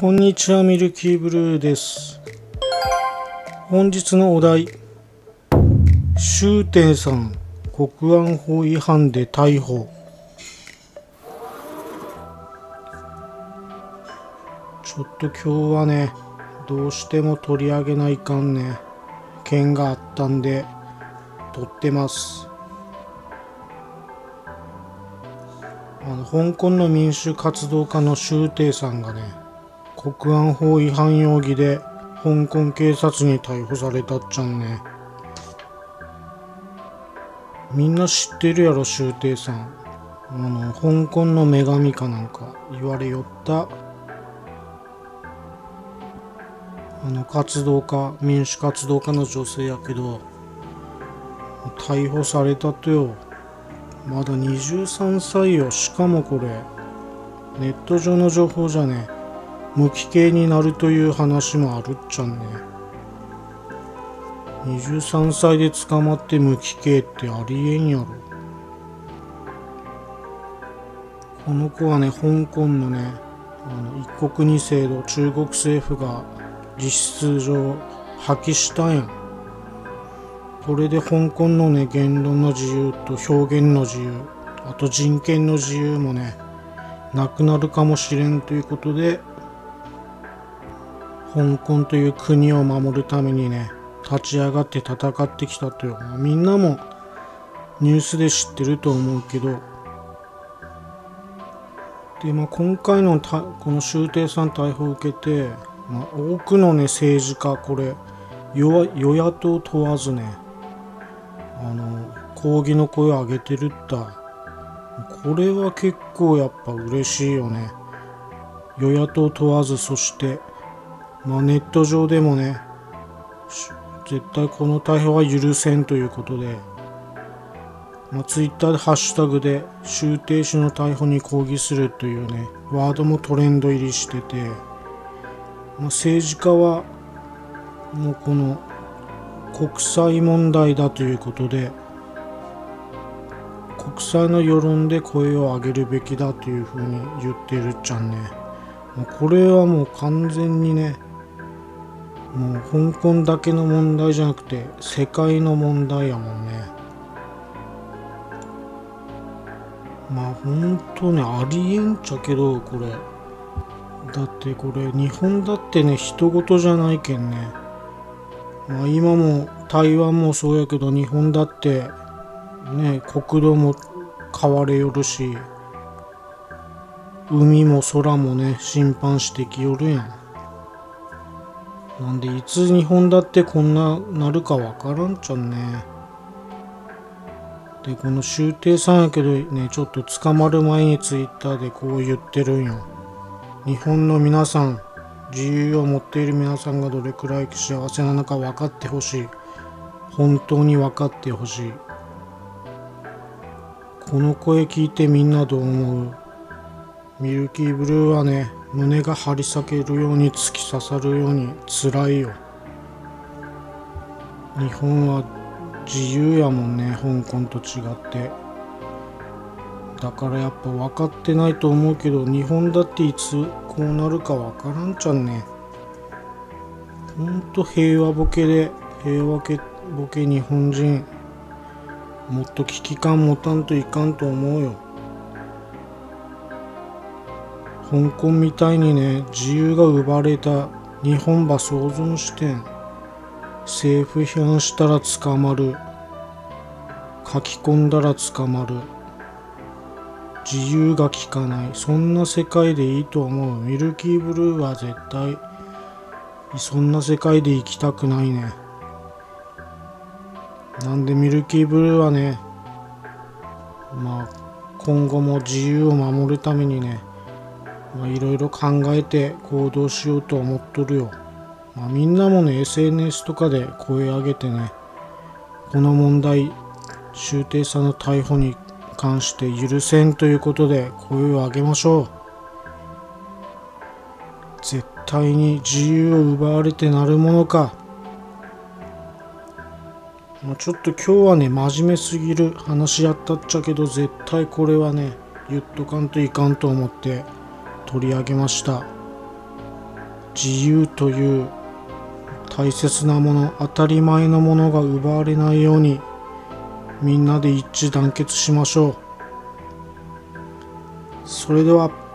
こんにちは、ミルキーブルーです。本日のお題、周庭さん、国安法違反で逮捕。ちょっと今日はね、どうしても取り上げないかんね、件があったんで、撮ってます。香港の民主活動家の周庭さんがね、国安法違反容疑で香港警察に逮捕されたっちゃんね。みんな知ってるやろ、周庭さん。香港の女神かなんか言われよった活動家、民主活動家の女性やけど、逮捕されたとよ。まだ23歳よ。しかもこれネット上の情報じゃね、無期刑になるという話もあるっちゃんね。23歳で捕まって無期刑ってありえんやろ。この子はね、香港のね、一国二制度、中国政府が実質上破棄したんや。これで香港のね、言論の自由と表現の自由、あと人権の自由もね、なくなるかもしれんということで、香港という国を守るためにね、立ち上がって戦ってきたという、みんなもニュースで知ってると思うけど、で、今回のこの周庭さん逮捕を受けて、多くのね、政治家、これ与野党問わずね、抗議の声を上げてるった。これは結構やっぱ嬉しいよね。与野党問わず、そして、ネット上でもね、絶対この逮捕は許せんということで、ツイッターでハッシュタグで周庭氏の逮捕に抗議するというね、ワードもトレンド入りしてて、政治家はもうこの国際問題だということで、国際の世論で声を上げるべきだというふうに言ってるっちゃんね。これはもう完全にね、もう香港だけの問題じゃなくて世界の問題やもんね。ほんとね、ありえんちゃけど、これだってこれ日本だってね、人事じゃないけんね。今も台湾もそうやけど、日本だってね、国土も変われよるし、海も空もね、侵犯してきよるやん。なんでいつ日本だってこんななるかわからんちゃんね。で、この周庭さんやけどね、ちょっと捕まる前にツイッターでこう言ってるんよ。日本の皆さん、自由を持っている皆さんがどれくらい幸せなのか分かってほしい。本当に分かってほしい。この声聞いてみんなどう思う？ミルキーブルーはね、胸が張り裂けるように突き刺さるように辛いよ。日本は自由やもんね、香港と違って。だからやっぱ分かってないと思うけど、日本だっていつこうなるか分からんちゃんね。ほんと平和ボケで、平和ボケ日本人、もっと危機感持たんといかんと思うよ。香港みたいにね、自由が奪われた日本ば想像してん。政府批判したら捕まる。書き込んだら捕まる。自由が利かない。そんな世界でいいと思う。ミルキーブルーは絶対、そんな世界で生きたくないね。なんでミルキーブルーはね、今後も自由を守るためにね、いろいろ考えて行動しようと思っとるよ。みんなもね、SNS とかで声上げてね、この問題、周庭さんの逮捕に関して許せんということで声を上げましょう。絶対に自由を奪われてなるものか。ちょっと今日はね、真面目すぎる話やったっちゃけど、絶対これはね、言っとかんといかんと思って取り上げました。自由という大切なもの、当たり前のものが奪われないようにみんなで一致団結しましょう。それでは。